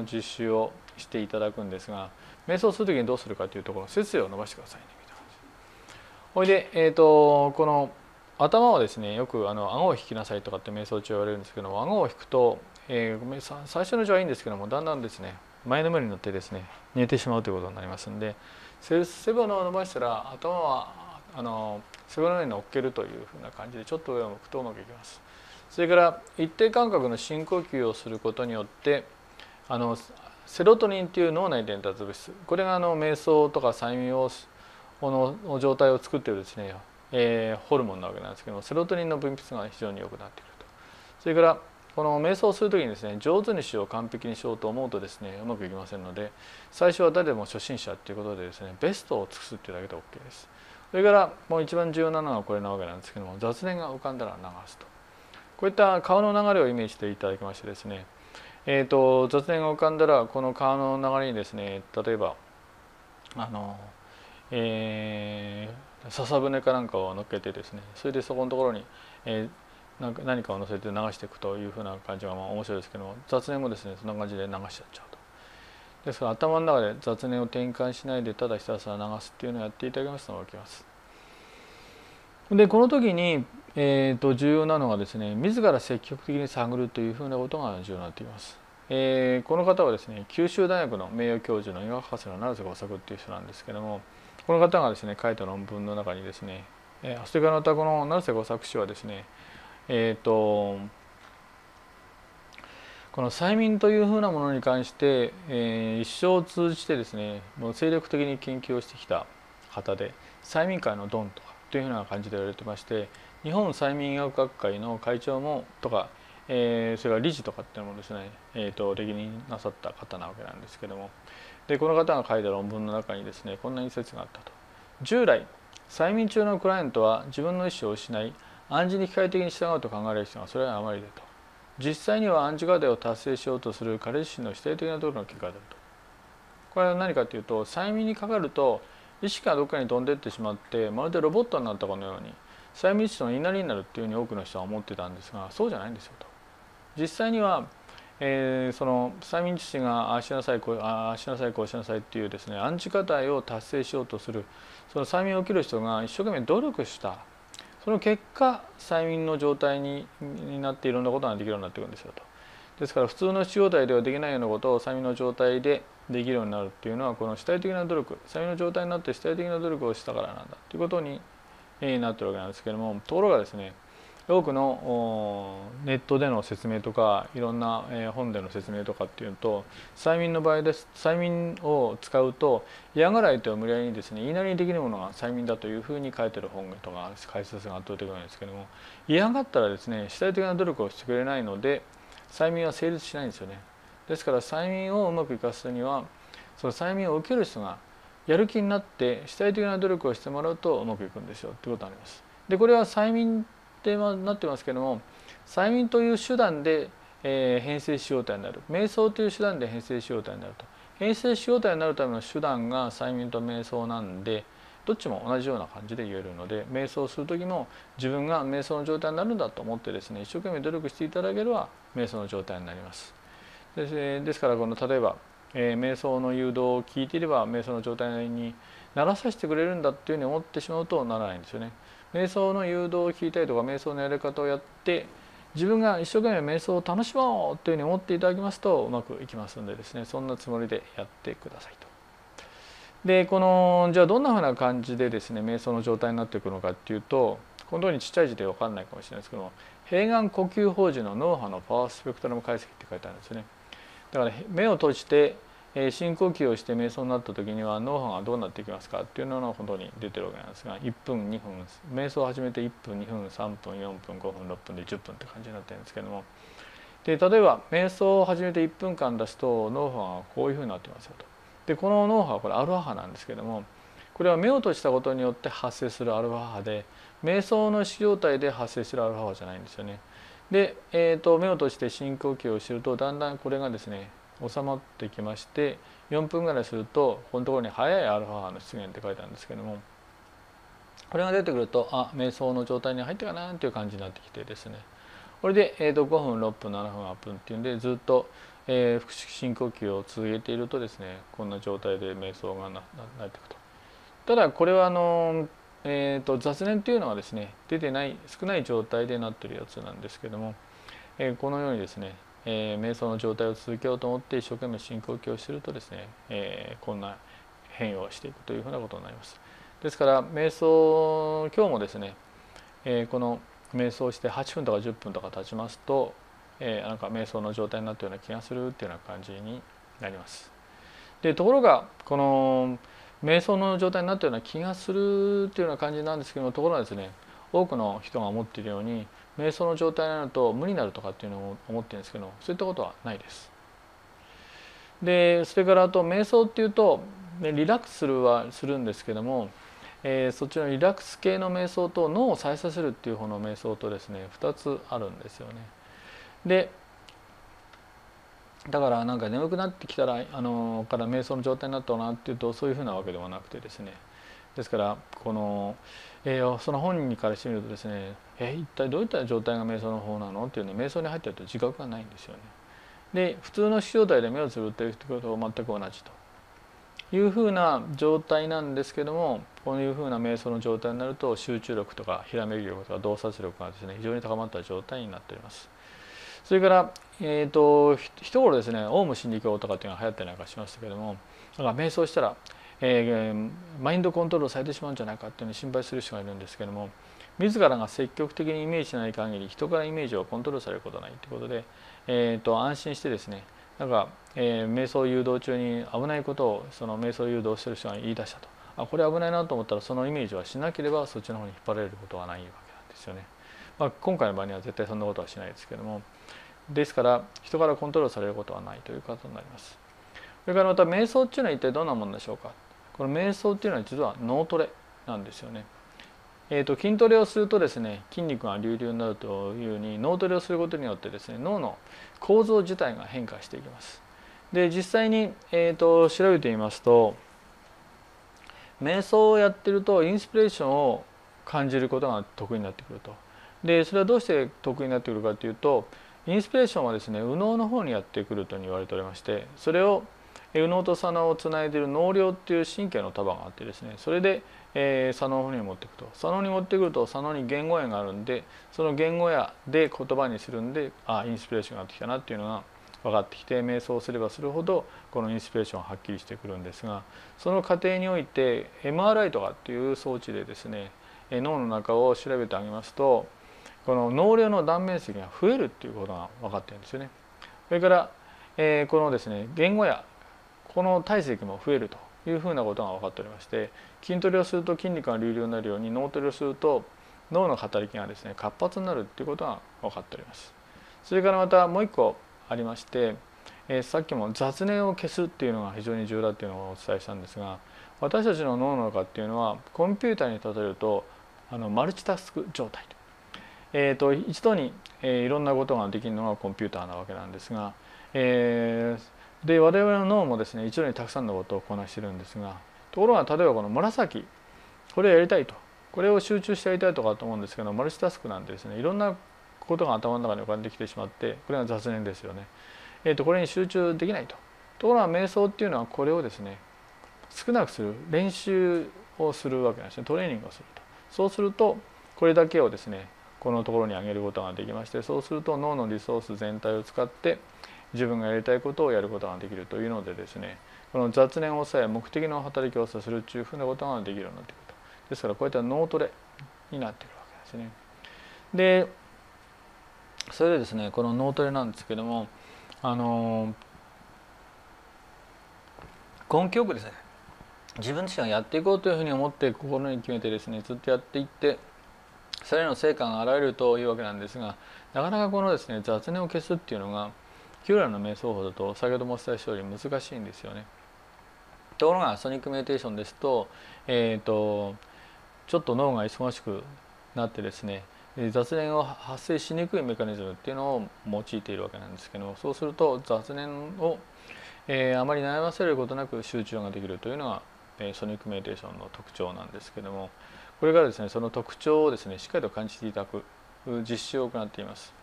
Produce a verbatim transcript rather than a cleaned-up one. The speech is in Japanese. の実習をしていただくんですが、瞑想する時にどうするかというところ、背筋を伸ばしてくださいねみたいな感じ。ほいで、えー、とこの頭はですね、よくあの顎を引きなさいとかって瞑想中言われるんですけども、顎を引くと、えー、最初のうちはいいんですけども、だんだんですね前のめりに乗ってですね寝てしまうということになりますんで、背骨を伸ばしたら頭はあの背骨の上に乗っけるというふうな感じで、ちょっと上を向くとうまくいきます。それから一定間隔の深呼吸をすることによって、あのセロトニンという脳内伝達物質、これがあの瞑想とか催眠をの状態を作っているですね、えー、ホルモンなわけなんですけども、セロトニンの分泌が非常に良くなってくると。それからこの瞑想する時にですね、上手にしよう完璧にしようと思うとですねうまくいきませんので、最初は誰でも初心者ということでですねベストを尽くすっていうだけで OK です。それからもう一番重要なのはこれなわけなんですけども、雑念が浮かんだら流すと。こういった川の流れをイメージしていただきましてですね、えー、と雑念が浮かんだらこの川の流れにですね、例えばあの、えー、笹舟かなんかを乗っけてですね、それでそこのところに、えーなんか何かを乗せて流していくというふうな感じがまあ面白いですけども、雑念もですねそんな感じで流しちゃっちゃうと。ですから頭の中で雑念を転換しないで、ただひたすら流すっていうのをやっていただきますと分かります。でこの時に、えー、と重要なのはですね、自ら積極的に探るというふうなことが重要になっています。えー、この方はですね九州大学の名誉教授の医学博士の成瀬吾作っていう人なんですけども、この方がですね書いた論文の中にですね、えー、それからまたこの成瀬吾作氏はですね、えーとこの催眠というふうなものに関して、えー、一生を通じてですねもう精力的に研究をしてきた方で、催眠界のドンとかというふうな感じで言われてまして、日本催眠医学学会の会長もとか、えー、それから理事とかっていうのもですね、えー、と歴任なさった方なわけなんですけども、でこの方が書いた論文の中にですねこんな一節があったと。従来催眠中のクライアントは自分の意思を失い、暗示に機械的に従うと考える人がそれはあまりだと。実際には暗示過程を達成しようとする彼自身の否定的なところの結果であると。これは何かというと、催眠にかかると意識がどっかに飛んでいってしまって、まるでロボットになったかのように催眠師の言いなりになるっていうふうに多くの人は思ってたんですが、そうじゃないんですよと。実際には、えー、その催眠師がああしなさいこうああしなさいこうしなさいっていうですね暗示過程を達成しようとする、その催眠を受ける人が一生懸命努力した。その結果催眠の状態になっていろんなことができるようになっていくんですよと。ですから普通の状態ではできないようなことを催眠の状態でできるようになるっていうのは、この主体的な努力、催眠の状態になって主体的な努力をしたからなんだということになってるわけなんですけども、ところがですね多くのネットでの説明とかいろんな本での説明とかっていうと、催眠の場合です、催眠を使うと嫌がらいと無理やりにですね言いなりにできるものが催眠だというふうに書いてる本とか解説が圧倒的なんですけども、嫌がったらですね主体的な努力をしてくれないので催眠は成立しないんですよね。ですから催眠をうまく活かすには、その催眠を受ける人がやる気になって主体的な努力をしてもらうとうまくいくんですよということになります。でこれは催眠でなってますけども、催眠という手段で、えー、変性腫瘍体になる、瞑想という手段で変性腫瘍体になると。変性腫瘍体になるための手段が催眠と瞑想なんで、どっちも同じような感じで言えるので、瞑想する時も自分が瞑想の状態になるんだと思ってですね一生懸命努力していただければ瞑想の状態になります。 です、ですからこの例えば、えー、瞑想の誘導を聞いていれば瞑想の状態にならさせてくれるんだっていうふうに思ってしまうとならないんですよね。瞑想の誘導を聞いたりとか瞑想のやり方をやって自分が一生懸命瞑想を楽しもうというふうに思っていただきますとうまくいきますんでですね、そんなつもりでやってくださいと。でこのじゃあどんなふうな感じでですね瞑想の状態になっていくのかっていうと、このようにちっちゃい字で分かんないかもしれないですけども、閉眼呼吸法時の脳波のパワースペクトラム解析って書いてあるんですね。だから目を閉じて深呼吸をして瞑想になった時には脳波がどうなっていきますかっていうのが本当に出てるわけなんですが、いっぷんにふん瞑想を始めていっぷんにふんさんぷんよんぷんごふんろっぷんでじゅっぷんって感じになってるんですけども、で例えば瞑想を始めていっぷんかん出すと脳波がこういうふうになってますよと。でこの脳波はこれアルファ波なんですけども、これは目を閉じたことによって発生するアルファ波で、瞑想の意識状態で発生するアルファ波じゃないんですよね。で、えー、と目を閉じて深呼吸をしてるとだんだんこれがですね収まってきまして、よんぷんぐらいするとこのところに早いアルファ波の出現って書いてあるんですけども、これが出てくるとあ瞑想の状態に入ったかなという感じになってきてですね、これでごふんろっぷんななふんはっぷんっていうんでずっとえー、腹式深呼吸を続けているとですね、こんな状態で瞑想がななっていくと。ただこれはあの、えー、と雑念というのはですね出てない少ない状態でなってるやつなんですけども、えー、このようにですね、えー、瞑想の状態を続けようと思って一生懸命深呼吸をするとですね、えー、こんな変容をしていくというふうなことになります。ですから瞑想今日もですね、えー、この瞑想してはっぷんとかじゅっぷんとか経ちますと、えー、なんか瞑想の状態になったような気がするっていうような感じになります。でところがこの瞑想の状態になったような気がするっていうような感じなんですけども、ところがですね多くの人が思っているように瞑想の状態になると無になるとかっていうのを思ってるんですけど、そういったことはないです。でそれからあと瞑想っていうと、ね、リラックスするはするんですけども、えー、そっちのリラックス系の瞑想と脳を再生するっていう方の瞑想とですねふたつあるんですよね。でだからなんか眠くなってきたらあのから瞑想の状態になったなっていうと、そういうふうなわけではなくてですね、ですからこの、えー、その本人からしてみるとですね、えー、一体どういった状態が瞑想の方なのっていうね、瞑想に入ってると自覚がないんですよね。で普通の視状態で目をつぶっていることと全く同じというふうな状態なんですけども、こういうふうな瞑想の状態になると集中力とかひらめき力とか洞察力がですね非常に高まった状態になっております。それから、えー、と一頃ですねオウム真理教とかっていうのが流行ったりなんかしましたけども、なんか瞑想したら、えー、マインドコントロールされてしまうんじゃないかっていうのを心配する人がいるんですけども、自らが積極的にイメージしない限り人からイメージをコントロールされることはないということで、えー、と安心してですねなんか、えー、瞑想誘導中に危ないことをその瞑想誘導してる人が言い出したと、あこれ危ないなと思ったらそのイメージはしなければそっちの方に引っ張られることはないわけなんですよね。まあ、今回の場合には絶対そんなことはしないですけども、ですから人からコントロールされることはないということになります。それからまた瞑想っていうのは一体どんなものでしょうか。この瞑想っていうのは実は脳トレなんですよね。えー、と筋トレをするとですね筋肉が隆々になるというように、脳トレをすることによってですね脳の構造自体が変化していきます。で実際に、えー、と調べてみますと、瞑想をやってるとインスピレーションを感じることが得意になってくると。でそれはどうして得意になってくるかというと、インスピレーションはですね右脳の方にやってくると言われておりまして、それを右脳と左脳をつないでいる脳梁っていう神経の束があってですね、それで、えー、左脳に持っていくと、左脳に持ってくると左脳に言語野があるんで、その言語野で言葉にするんで、あインスピレーションがあってきたなっていうのが分かってきて、瞑想をすればするほどこのインスピレーションははっきりしてくるんですが、その過程において エムアールアイ とかっていう装置でですね脳の中を調べてあげますと、この脳梁の断面積が増えるっていうことが分かってるんですよね。それから、えー、このですね言語やこの体積も増えるというふうなことが分かっておりまして、筋トレをすると筋肉が隆々になるように脳トレをすると脳の働きがですね活発になるっていうことが分かっております。それからまたもう一個ありまして、えー、さっきも雑念を消すっていうのが非常に重要だっていうのをお伝えしたんですが、私たちの脳の中っていうのはコンピューターに例えるとあのマルチタスク状態と。えー、と一度に、えー、いろんなことができるのがコンピューターなわけなんですが、えー、で我々の脳もですね一度にたくさんのことをこなしてるんですが、ところが例えばこの紫これをやりたいと、これを集中してやりたいとかと思うんですけど、マルチタスクなんでですねいろんなことが頭の中に浮かんできてしまって、これが雑念ですよね。えー、とこれに集中できないと。ところが瞑想っていうのはこれをですね少なくする練習をするわけなんですね。トレーニングをすると、そうするとこれだけをですねこのところに上げることができまして、そうすると脳のリソース全体を使って自分がやりたいことをやることができるというのでですね、この雑念を抑え目的の働きをさせるというふうなことができるようになってくると。ですからこういった脳トレになってくるわけですね。でそれでですねこの脳トレなんですけども、あの根気よくですね自分自身がやっていこうというふうに思って心に決めてですねずっとやっていって、それの成果が現れるというわけなんですが、なかなかこのですね雑念を消すっていうのが旧来の瞑想法だと先ほどもお伝えしたように難しいんですよね。ところがソニックメディテーションですと、えー、とちょっと脳が忙しくなってですね雑念を発生しにくいメカニズムっていうのを用いているわけなんですけども、そうすると雑念を、えー、あまり悩ませることなく集中ができるというのがソニックメディテーションの特徴なんですけども、これからですねその特徴をですねしっかりと感じていただく実習を行っています。